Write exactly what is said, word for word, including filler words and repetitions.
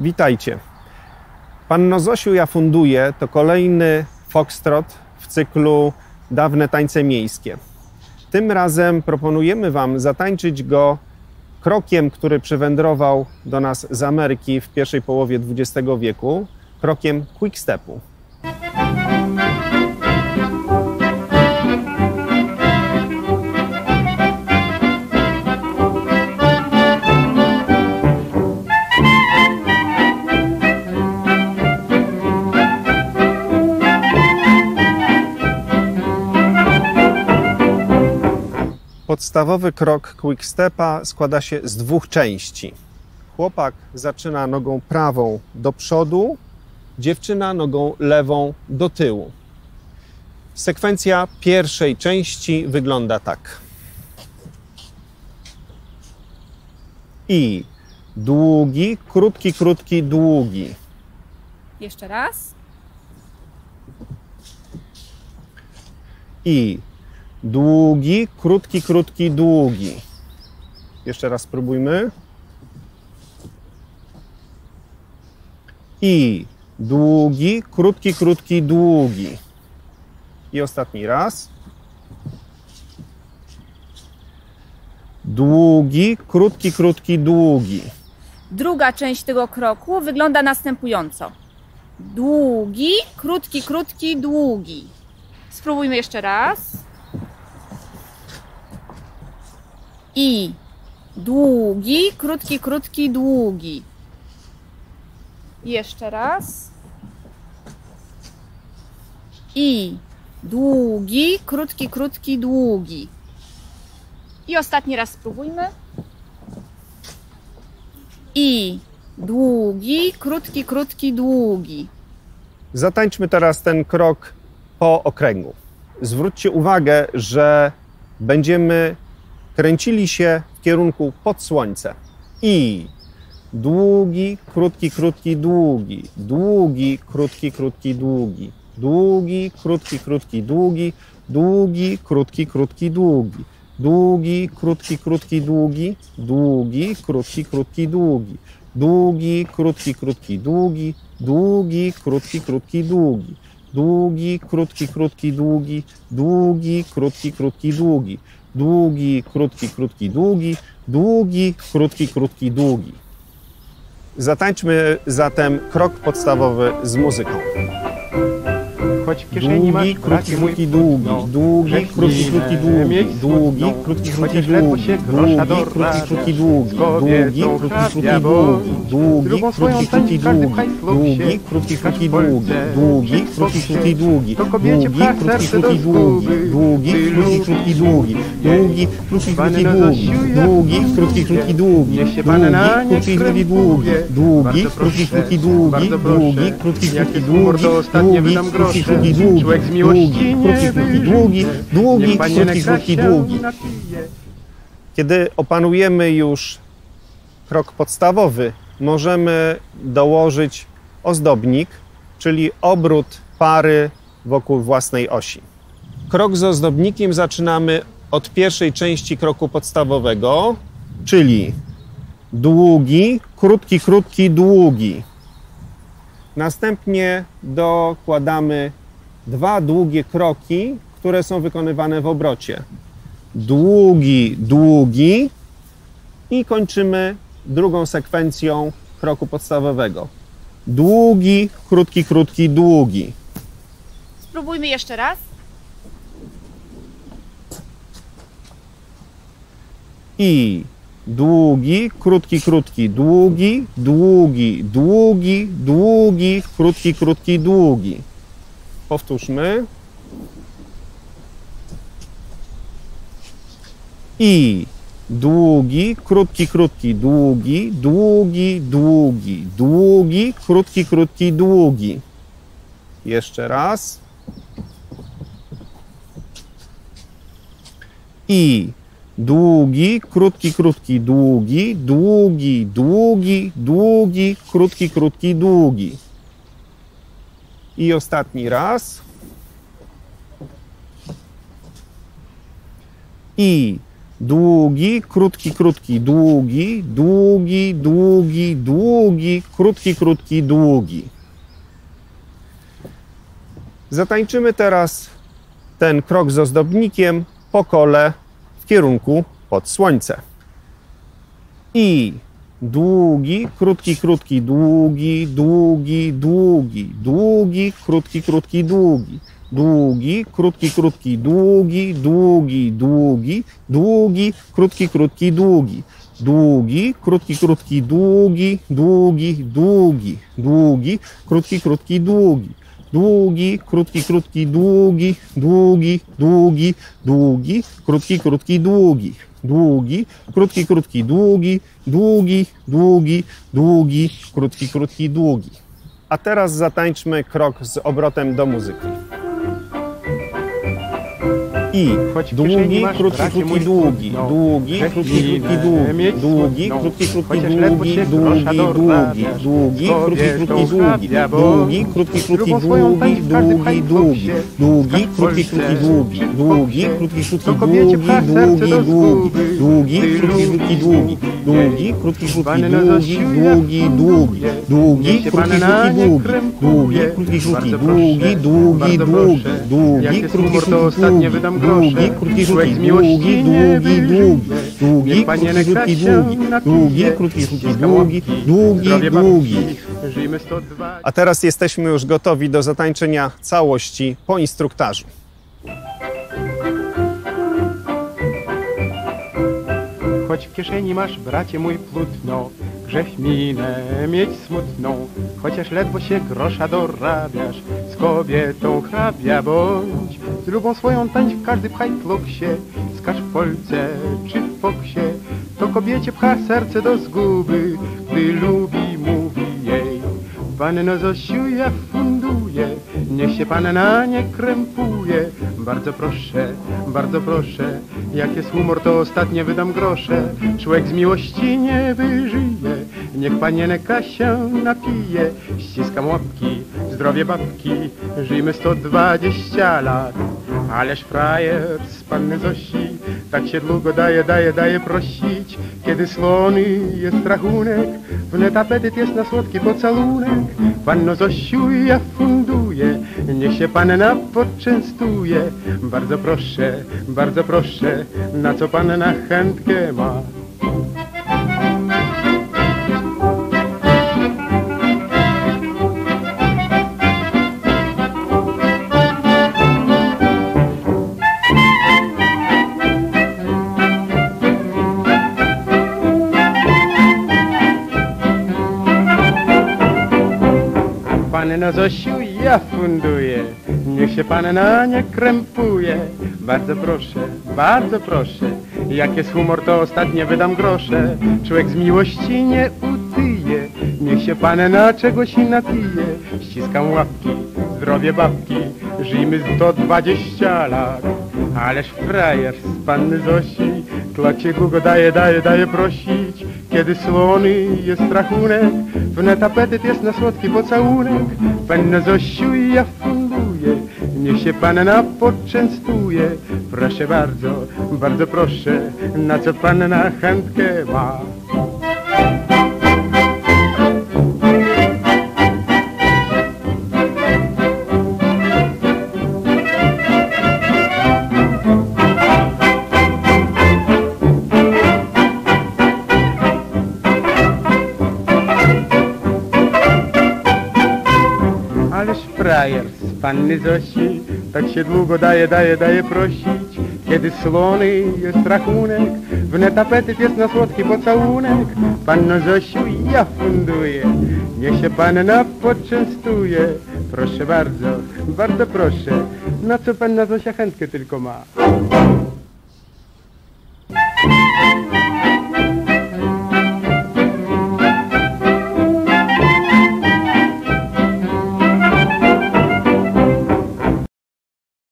Witajcie. Panno Zosiu ja funduję to kolejny foxtrot w cyklu Dawne Tańce Miejskie. Tym razem proponujemy Wam zatańczyć go krokiem, który przywędrował do nas z Ameryki w pierwszej połowie dwudziestego wieku, krokiem quickstepu. Podstawowy krok quickstepa składa się z dwóch części. Chłopak zaczyna nogą prawą do przodu, dziewczyna nogą lewą do tyłu. Sekwencja pierwszej części wygląda tak. I długi, krótki, krótki, długi. Jeszcze raz. I długi, krótki, krótki, długi. Jeszcze raz spróbujmy. I długi, krótki, krótki, długi. I ostatni raz. Długi, krótki, krótki, długi. Druga część tego kroku wygląda następująco. Długi, krótki, krótki, długi. Spróbujmy jeszcze raz. I długi, krótki, krótki, długi. Jeszcze raz. I długi, krótki, krótki, długi. I ostatni raz spróbujmy. I długi, krótki, krótki, długi. Zatańczmy teraz ten krok po okręgu. Zwróćcie uwagę, że będziemy kręcili się w kierunku pod słońce. I długi, krótki, krótki, długi. Długi, krótki, krótki, długi. Długi, krótki, krótki, długi. Długi, krótki, krótki, długi. Długi, krótki, krótki, długi. Długi, krótki, krótki, długi. Długi, krótki, krótki, długi. Długi, krótki, krótki, długi. Długi, krótki, krótki, długi. Długi, krótki, krótki, długi. Długi, krótki, krótki, długi. Długi, krótki, krótki, długi. Zatańczmy zatem krok podstawowy z muzyką. Choć w kieszeni masz krótki, krótki, długi. Długi, krótki, krótki, długi. Długi, krótki, krótki, długi. Długi, krótki, krótki, długi. Długi, krótki, krótki, długi. Długi, krótki, krótki, długi. Długi, krótki, krótki, długi. Długi, krótki, krótki, długi. Długi, krótki, krótki, długi. Długi, krótki, krótki, długi. Długi, krótki, krótki, długi. Długi, krótki, krótki, długi. Długi, krótki, długi. Długi, krótki, krótki, długi. Długi, krótki, krótki, długi. Długi, krótki, długi, długi, długi, krótki, krótki, długi, długi, krótki, krótki, długi. Kiedy opanujemy już krok podstawowy, możemy dołożyć ozdobnik, czyli obrót pary wokół własnej osi. Krok z ozdobnikiem zaczynamy od pierwszej części kroku podstawowego, czyli długi, krótki, krótki, długi. Następnie dokładamy dwa długie kroki, które są wykonywane w obrocie. Długi, długi i kończymy drugą sekwencją kroku podstawowego. Długi, krótki, krótki, długi. Spróbujmy jeszcze raz. I długi, krótki, krótki, długi, długi, długi, długi, krótki, krótki, długi. Powtórzmy. I długi, krótki, krótki, długi, długi, długi, długi, krótki, krótki, długi. Jeszcze raz. I długi, krótki, krótki, długi, długi, długi, długi, krótki, krótki, długi. I ostatni raz. i długi, krótki, krótki, długi, długi, długi, długi, krótki, krótki, długi. Zatańczymy teraz ten krok z ozdobnikiem po kole w kierunku pod słońce. I długi, krótki, krótki, długi, długi, długi, długi, krótki, krótki, długi. Długi, krótki, krótki, długi, długi, długi, długi, krótki, krótki, długi. Długi, krótki, krótki, długi, długi, długi, długi, krótki, krótki, długi. Długi, krótki, krótki, długi, długi, długi, długi, krótki, krótki, długi. Długi, krótki, krótki, długi, długi, długi, długi, krótki, krótki, długi. A teraz zatańczmy krok z obrotem do muzyki. I długi, krótki, krótki, długi, długi, krótki, krótki, długi, długi, krótki, krótki, długi, długi, długi, długi, krótki, krótki, długi, długi, krótki, krótki, długi, długi, długi, długi, krótki, krótki, długi, długi, krótki, krótki, długi, długi, długi, krótki, długi, długi, krótki, krótki, długi, długi, długi, długi, krótki, krótki, długi, długi, krótki, krótki, długi, długi, długi, długi, krótki, krótki, długi. Długi, krótki, krótki, długi, długi, długi, długi, krótki, krótki, długi, długi, krótki, krótki, długi, długi, długi. A teraz jesteśmy już gotowi do zatańczenia całości po instruktażu. Choć w kieszeni masz, bracie mój, płótno, grzech minę mieć smutną, chociaż ledwo się grosza dorabiasz, z kobietą hrabia bądź. Z lubą swoją tańcz w każdy pchaj kloksie, skacz w polce czy w foksie, to kobiecie pcha serce do zguby, gdy lubi, mówi jej. Panno Zosiu, ja funduję, niech się panna nie krępuje. Bardzo proszę, bardzo proszę, jak jest humor, to ostatnie wydam grosze. Człowiek z miłości nie wyżyje, niech panienka się napije. Ściskam łapki, zdrowie babki, żyjmy sto dwadzieścia lat. Ależ frajer z panny Zosi, tak się długo daje, daje, daje prosić. Kiedy słony jest rachunek, wnet apetyt jest na słodki pocałunek. Panno Zosiu, ja funduję, niech się panna poczęstuje. Bardzo proszę, bardzo proszę, na co panna chętkę ma. Panno Zosiu, ja funduję, niech się panna nie krępuje. Bardzo proszę, bardzo proszę, jak jest humor, to ostatnie wydam grosze. Człowiek z miłości nie utyje, niech się panna czegoś napije. Ściskam łapki, zdrowie babki, żyjmy sto dwadzieścia lat. Ależ frajer z panny Zosi, klacie Hugo daje, daje, daje prosić. Kiedy słony jest rachunek, wnet apetyt jest na słodki pocałunek. Panno Zosiu, ja funduję, niech się panna poczęstuje. Proszę bardzo, bardzo proszę, na co panna chętkę ma. Panny Zosi, tak się długo daje, daje, daje prosić. Kiedy słony jest rachunek, wnet apetyt jest na słodki pocałunek. Panno Zosiu, ja funduję, niech się panna poczęstuje. Proszę bardzo, bardzo proszę, na co panna Zosia chętkę tylko ma.